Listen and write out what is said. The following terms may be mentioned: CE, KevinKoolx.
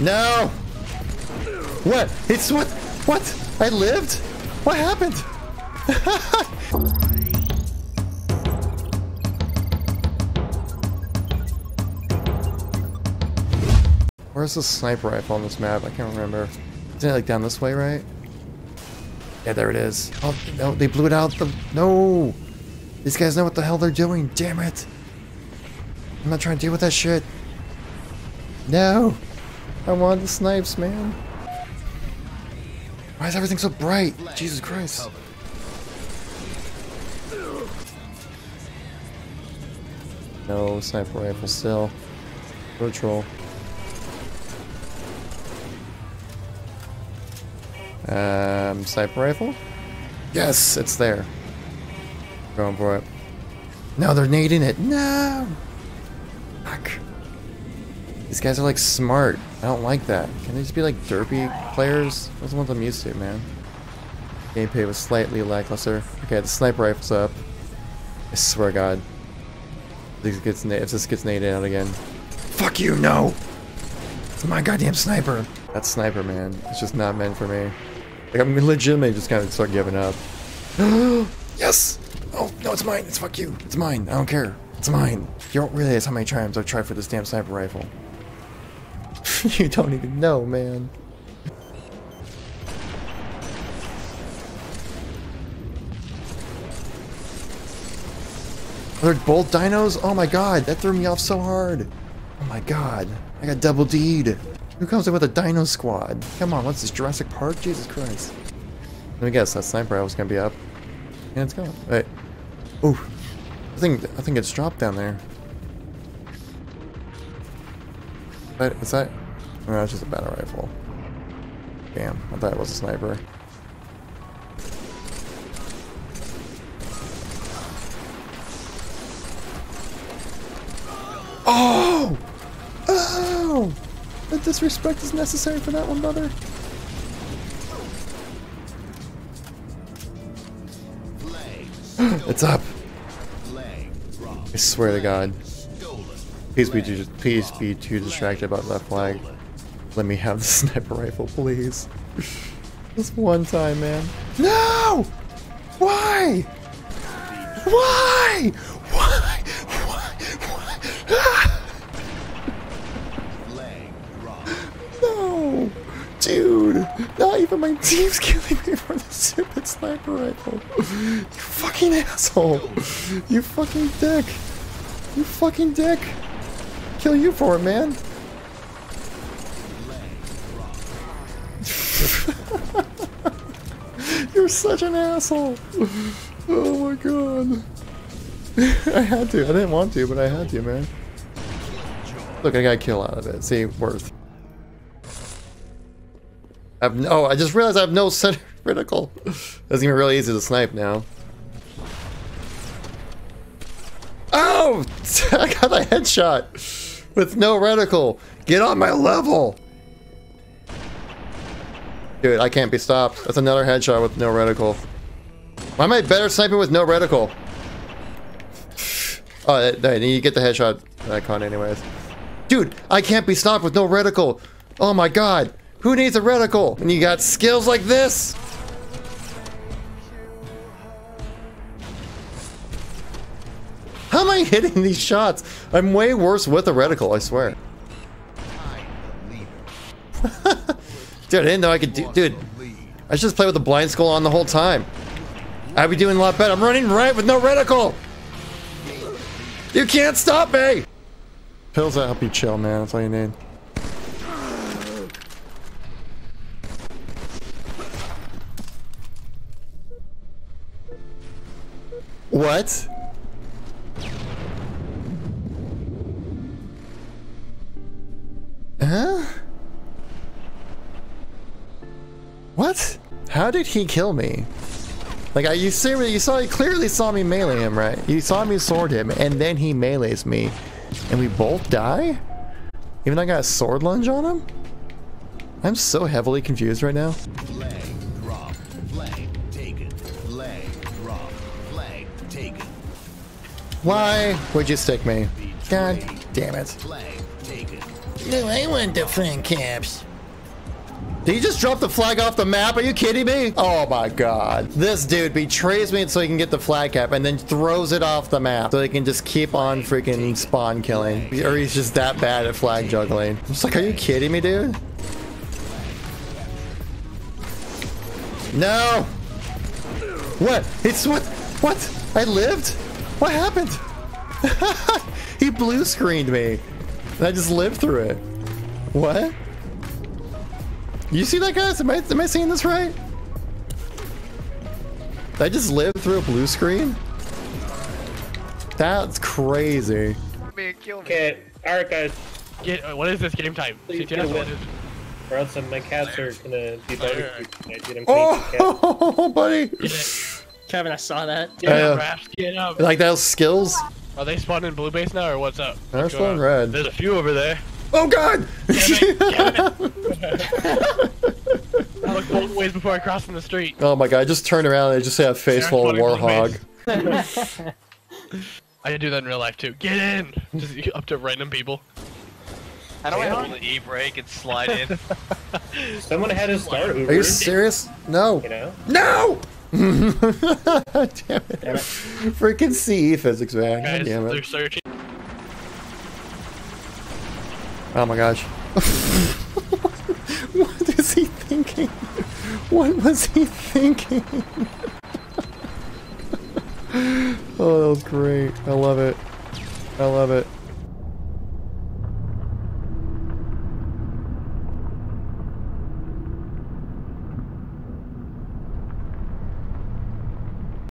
No! What? It's what? What? I lived? What happened? Where's the sniper rifle on this map? I can't remember. Isn't it like down this way, right? Yeah, there it is. Oh, no, they blew it out. No! These guys know what the hell they're doing. Damn it! I'm not trying to deal with that shit. No! I want the snipes, man. Why is everything so bright? Jesus Christ. No sniper rifle still. Road troll. Sniper rifle? Yes, it's there. Going for it. No, they're nading it. No! Fuck. These guys are like smart. I don't like that. Can they just be like derpy players? That's what I'm used to, man. Gameplay was slightly lackluster. Okay, the sniper rifle's up. I swear to God. If this gets naded out again. Fuck you, no! It's my goddamn sniper! That sniper, man. It's just not meant for me. Like, I'm legitimately just gonna start giving up. Yes! Oh, no, it's mine! It's fuck you! It's mine! I don't care. It's mine! You don't realize how many times I've tried for this damn sniper rifle. You don't even know, man. Are there both dinos? Oh my god, that threw me off so hard. Oh my god, I got double D'd. Who comes in with a dino squad? Come on, what's this, Jurassic Park? Jesus Christ. Let me guess, that sniper rifle's gonna be up. And it's gone. Wait. Ooh. I think it's dropped down there. But is that? Oh, no, it's just a battle rifle. Damn, I thought it was a sniper. Oh! Oh! The disrespect is necessary for that one, brother. It's up. I swear to God. Please be too distracted about left flag. Let me have the sniper rifle, please. Just one time, man. No! Why? Why? Why? Why? Why? Ah! No! Dude! Not even my team's killing me for the stupid sniper rifle. You fucking asshole! You fucking dick! You fucking dick! Kill you for it, man. You're such an asshole. Oh my god. I had to. I didn't want to, but I had to, man. Look, I got a kill out of it. See, worth. I just realized I have no center critical. That's even really easy to snipe now. Oh! I got a headshot. With no reticle! Get on my level! Dude, I can't be stopped. That's another headshot with no reticle. Why am I better sniping with no reticle? Oh, you get the headshot icon anyways. Dude, I can't be stopped with no reticle! Oh my god! Who needs a reticle when you got skills like this? How am I hitting these shots? I'm way worse with a reticle, I swear. Dude, I didn't know I could do... Dude, I should just play with the blind skull on the whole time. I'd be doing a lot better. I'm running right with no reticle! You can't stop me! Pills that help you chill, man. That's all you need. What? Huh? What? How did he kill me? Like, you clearly saw me melee him, right? You saw me sword him, and then he melees me, and we both die? Even though I got a sword lunge on him? I'm so heavily confused right now. Flag drop, flag taken, flag drop, flag taken. Why would you stick me? God damn it. Flag taken. No, I want the fun caps. Did he just drop the flag off the map? Are you kidding me? Oh my God. This dude betrays me so he can get the flag cap and then throws it off the map so he can just keep on freaking spawn killing. Or he's just that bad at flag juggling. I'm just like, are you kidding me, dude? No! What? It's what? What? I lived? What happened? He blue screened me. And I just lived through it. What? You see that, guys? Am I seeing this right? I just lived through a blue screen? That's crazy. Okay, alright guys. What is this game time? Or else my cats are gonna be better. Oh, buddy! Kevin, I saw that. Get up. Like those skills? Are they spawning in blue base now or what's up? They're spawning red. There's a few over there. Oh God! Damn it. I looked both ways before I crossed in the street. Oh my God, I just turned around and I just had a face full of Warhog. I do that in real life too. Get in! Just up to random people. How do I hold the e-brake and slide in? Someone had to start Uber. Are you serious? No. You know? No! Damn it. Damn it. Freaking CE physics, man. Guys, damn it. They're searching. Oh my gosh. What is he thinking? What was he thinking? Oh, that was great. I love it. I love it.